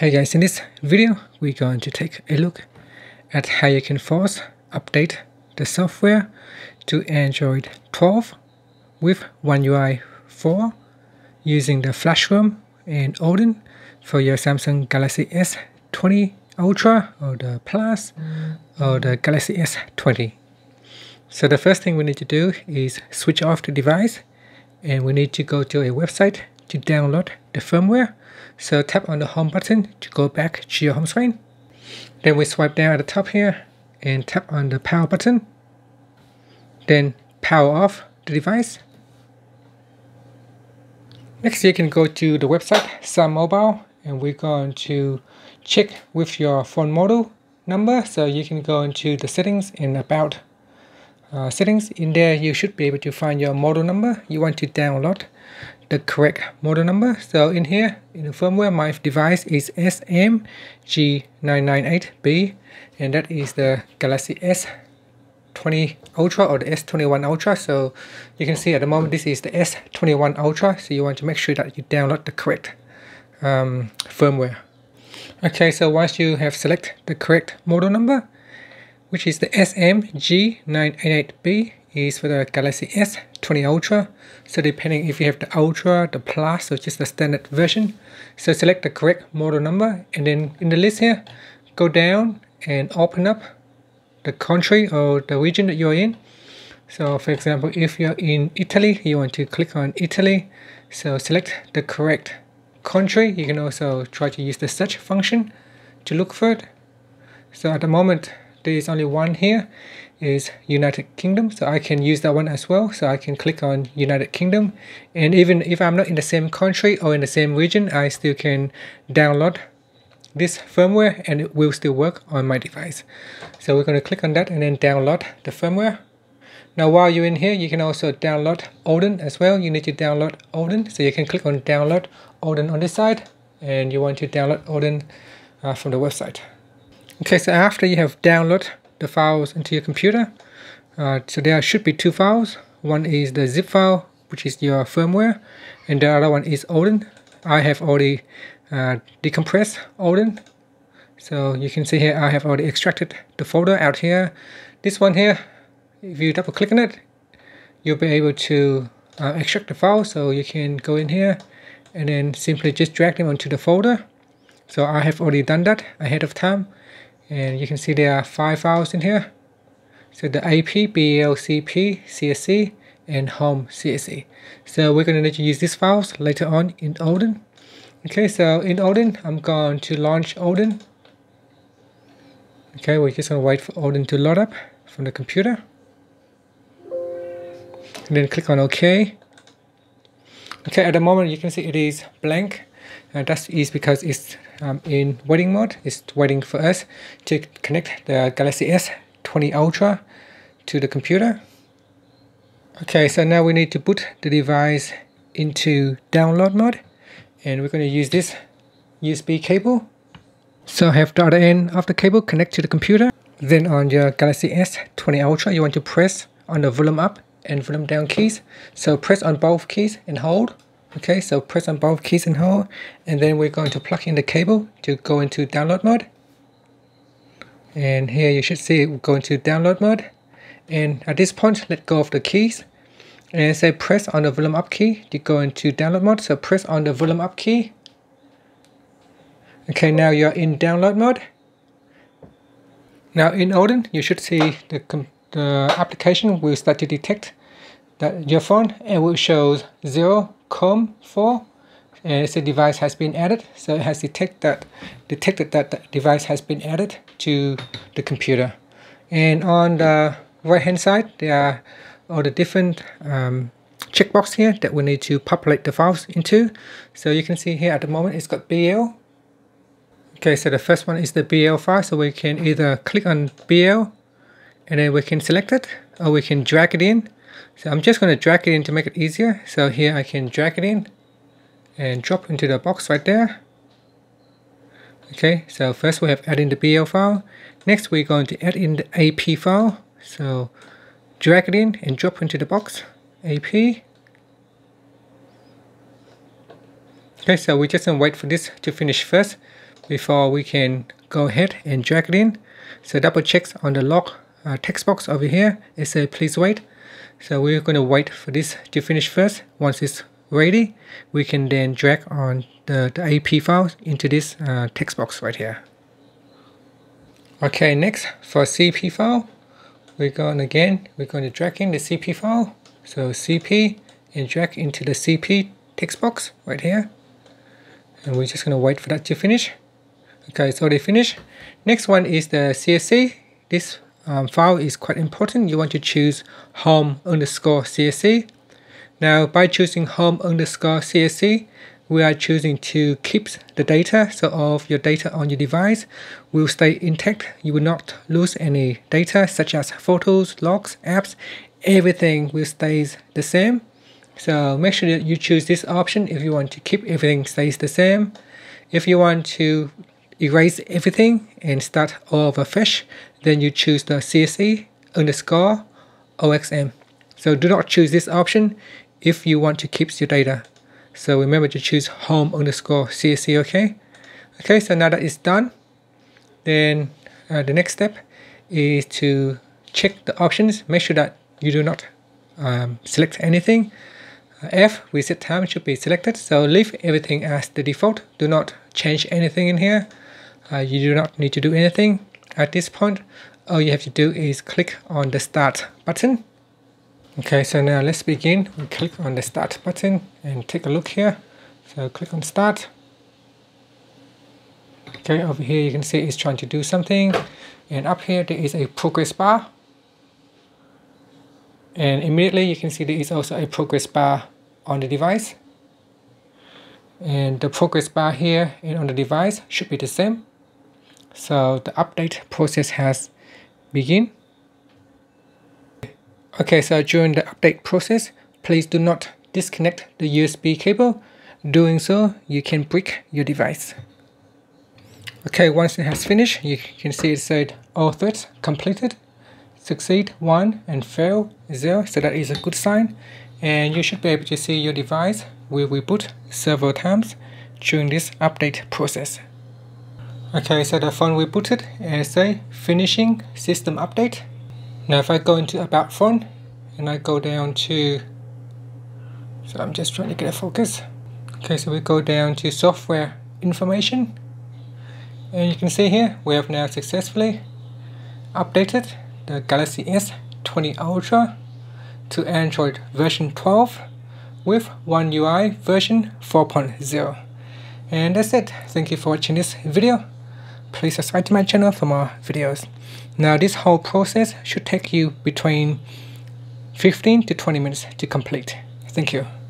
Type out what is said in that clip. Hey guys, in this video we're going to take a look at how you can force update the software to Android 12 with One UI 4 using the Flash ROM and Odin for your Samsung Galaxy S20 Ultra or the Plus or the Galaxy S20. So the first thing we need to do is switch off the device, and we need to go to a website to download the firmware. So tap on the home button to go back to your home screen. Then we swipe down at the top here and tap on the power button. Then power off the device. Next you can go to the website SamMobile, and we're going to check with your phone model number. So you can go into the settings and about settings. In there you should be able to find your model number. You want to download the correct model number. So in here, in the firmware, my device is SMG998B, and that is the Galaxy S20 Ultra or the S21 Ultra. So you can see at the moment this is the S21 Ultra, so you want to make sure that you download the correct firmware. Okay, so once you have selected the correct model number, which is the SMG998B, is for the Galaxy S20 Ultra. So depending if you have the Ultra, the Plus, or just the standard version. So select the correct model number, and then in the list here, go down and open up the country or the region that you're in. So for example, if you're in Italy, you want to click on Italy. So select the correct country. You can also try to use the search function to look for it. So at the moment, there is only one here, is United Kingdom, so I can use that one as well. So I can click on United Kingdom, and even if I'm not in the same country or in the same region, I still can download this firmware and it will still work on my device. So we're going to click on that and then download the firmware. Now while you're in here, you can also download Odin as well. You need to download Odin, so you can click on download Odin on this side, and you want to download Odin from the website. Okay, so after you have downloaded the files into your computer, so there should be two files. One is the zip file, which is your firmware, and the other one is Odin. I have already decompressed Odin, so you can see here I have already extracted the folder out here. This one here, if you double click on it, you'll be able to extract the file. So you can go in here and then simply just drag them onto the folder. So I have already done that ahead of time. And you can see there are 5 files in here. So the AP, BL, CP, CSC, and Home CSC. So we're going to need to use these files later on in Odin. Okay, so in Odin, I'm going to launch Odin. Okay, we're just going to wait for Odin to load up from the computer. And then click on OK. Okay, at the moment you can see it is blank. That is because it's in waiting mode. It's waiting for us to connect the Galaxy S20 Ultra to the computer. Okay, so now we need to put the device into download mode, and we're going to use this USB cable. So have the other end of the cable connect to the computer. Then on your Galaxy S20 Ultra, you want to press on the volume up and volume down keys. So press on both keys and hold. Okay, so press on both keys and hold, and then we're going to plug in the cable to go into download mode. And here you should see it go into download mode. And at this point, let go of the keys and say press on the volume up key to go into download mode. So press on the volume up key. Okay, now you're in download mode. Now in Odin, you should see the application will start to detect that your phone, and will show 0.4, and it says device has been added. So it has detected that the device has been added to the computer. And on the right hand side, there are all the different checkbox here that we need to populate the files into. So you can see here at the moment it's got BL. Okay, so the first one is the BL file, so we can either click on BL and then we can select it, or we can drag it in. So I'm just going to drag it in to make it easier. So here I can drag it in and drop into the box right there. Okay, so first we have added in the BL file. Next we're going to add in the AP file. So drag it in and drop into the box, AP. Okay, so we're just going to wait for this to finish first before we can go ahead and drag it in. So double check on the log text box over here. It says please wait. So we're going to wait for this to finish first. Once it's ready, we can then drag on the AP files into this text box right here. Okay, next for CP file, we're going to drag in the CP file. So CP and drag into the CP text box right here. And we're just going to wait for that to finish. Okay, it's already finished. Next one is the CSC. This file is quite important. You want to choose home_csc. Now by choosing home_csc, we are choosing to keep the data, so all of your data on your device will stay intact. You will not lose any data such as photos, logs, apps. Everything will stay the same. So make sure that you choose this option if you want to keep everything stays the same. If you want to erase everything and start all over fresh, then you choose the CSC_OXM. So do not choose this option if you want to keep your data. So remember to choose home_csc, okay? Okay, so now that it's done, then the next step is to check the options. Make sure that you do not select anything. F, reset time should be selected, so leave everything as the default. Do not change anything in here. You do not need to do anything at this point. All you have to do is click on the start button. Okay, so now let's begin. We click on the start button and take a look here. So click on start. Okay, over here you can see it's trying to do something, and up here there is a progress bar. And immediately you can see there is also a progress bar on the device. And the progress bar here and on the device should be the same. So the update process has begun. Okay, so during the update process, please do not disconnect the USB cable. Doing so, you can brick your device. Okay, once it has finished, you can see it said all threads completed. Succeed 1 and fail 0, so that is a good sign, and you should be able to see your device will reboot several times during this update process. Okay, so the phone rebooted and it says finishing system update. Now if I go into about phone and I go down to, so I'm just trying to get a focus. Okay, so we go down to software information, and you can see here we have now successfully updated the Galaxy S20 Ultra to Android version 12 with One UI version 4.0. And that's it. Thank you for watching this video. Please subscribe to my channel for more videos. Now this whole process should take you between 15 to 20 minutes to complete. Thank you.